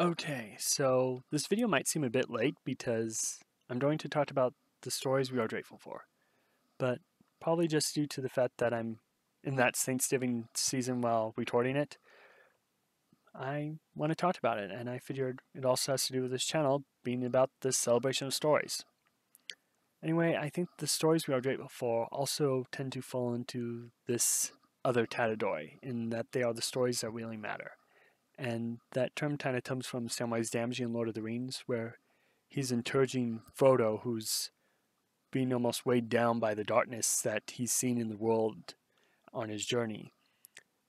Okay, so this video might seem a bit late because I'm going to talk about the stories we are grateful for, but probably just due to the fact that I'm in that Thanksgiving season while recording it, I want to talk about it, and I figured it also has to do with this channel being about this celebration of stories. Anyway, I think the stories we are grateful for also tend to fall into this other category, in that they are the stories that really matter. And that term kind of comes from Samwise Gamgee in Lord of the Rings, where he's encouraging Frodo, who's being almost weighed down by the darkness that he's seen in the world on his journey.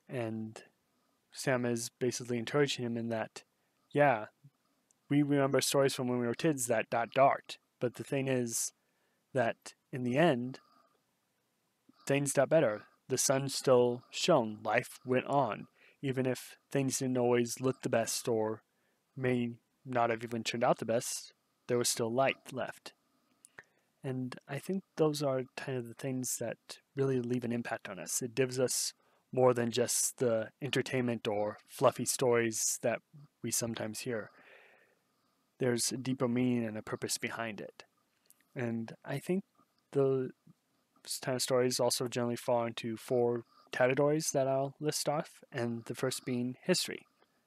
And Sam is basically encouraging him in that, yeah, we remember stories from when we were kids that got dark, but the thing is that in the end, things got better. The sun still shone, life went on, even if things didn't always look the best or may not have even turned out the best, there was still light left. And I think those are kind of the things that really leave an impact on us. It gives us more than just the entertainment or fluffy stories that we sometimes hear. There's a deeper meaning and a purpose behind it. And I think those kind of stories also generally fall into four categories that I'll list off, and the first being history.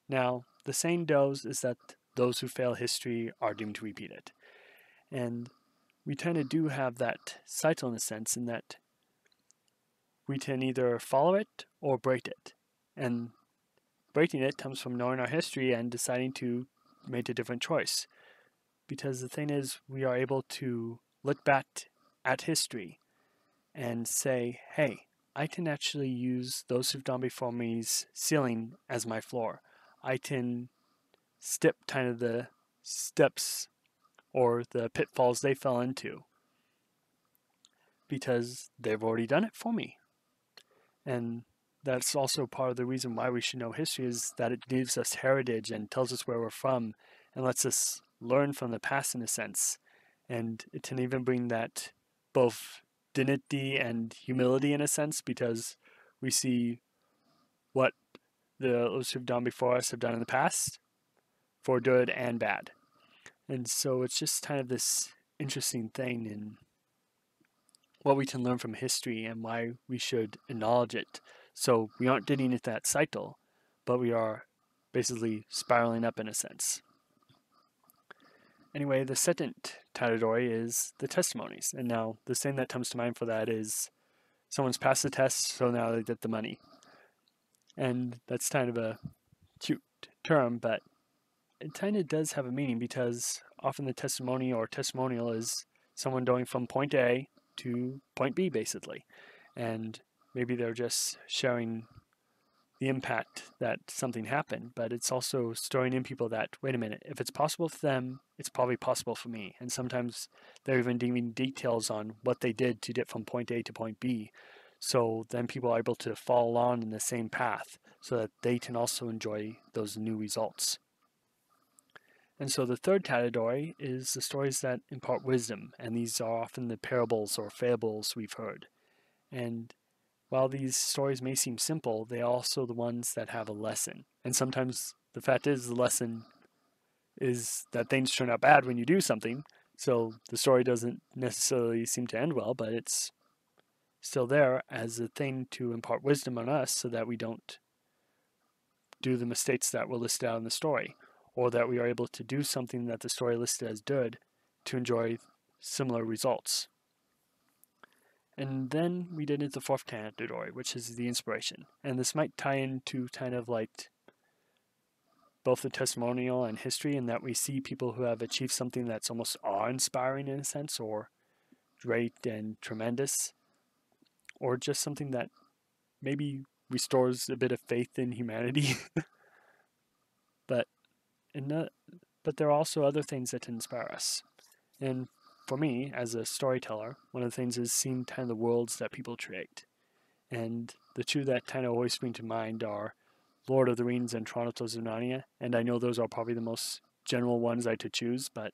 Now, the saying goes is that those who fail history are doomed to repeat it. And we kind of do have that cycle in a sense, in that we can either follow it or break it. And breaking it comes from knowing our history and deciding to make a different choice. Because the thing is, we are able to look back at history and say, hey, I can actually use those who've gone before me's ceiling as my floor. I can step kind of the steps or the pitfalls they fell into because they've already done it for me. And that's also part of the reason why we should know history, is that it gives us heritage and tells us where we're from and lets us learn from the past in a sense. And it can even bring that both dignity and humility in a sense, because we see what those who've done before us have done in the past for good and bad. And so it's just kind of this interesting thing in what we can learn from history and why we should acknowledge it. So we aren't getting at that cycle, but we are basically spiraling up in a sense. Anyway, the second category is the testimonies. And now, the thing that comes to mind for that is someone's passed the test, so now they get the money. And that's kind of a cute term, but it kind of does have a meaning, because often the testimony or testimonial is someone going from point A to point B, basically. And maybe they're just sharing the impact that something happened, but it's also stirring in people that, wait a minute, if it's possible for them, it's probably possible for me. And sometimes they're even giving details on what they did to get from point A to point B. So then people are able to follow along in the same path so that they can also enjoy those new results. And so the third category is the stories that impart wisdom. And these are often the parables or fables we've heard. And while these stories may seem simple, they are also the ones that have a lesson. And sometimes the fact is, the lesson is that things turn out bad when you do something. So the story doesn't necessarily seem to end well, but it's still there as a thing to impart wisdom on us so that we don't do the mistakes that were listed out in the story, or that we are able to do something that the story listed as good to enjoy similar results. And then we did the fourth category, which is the inspiration. And this might tie into kind of like both the testimonial and history, in that we see people who have achieved something that's almost awe-inspiring in a sense, or great and tremendous, or just something that maybe restores a bit of faith in humanity. but there are also other things that inspire us. And for me, as a storyteller, one of the things is seeing kind of the worlds that people create. And the two that kind of always spring to mind are Lord of the Rings and Chronicles of Narnia. And I know those are probably the most general ones I could choose, but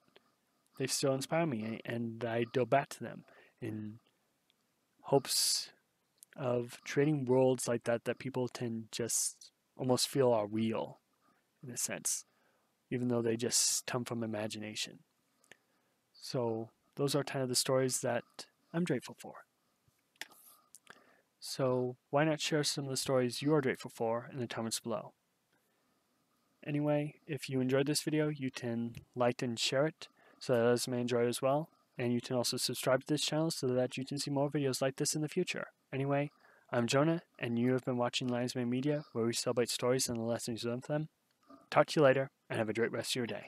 they still inspire me, and I go back to them in hopes of creating worlds like that people can just almost feel are real, in a sense. even though they just come from imagination. So those are kind of the stories that I'm grateful for. So why not share some of the stories you are grateful for in the comments below? Anyway, if you enjoyed this video, you can like and share it so that others may enjoy it as well. And you can also subscribe to this channel so that you can see more videos like this in the future. Anyway, I'm Jonah, and you have been watching Lion's Mane Media, where we celebrate stories and the lessons we learn from them. Talk to you later, and have a great rest of your day.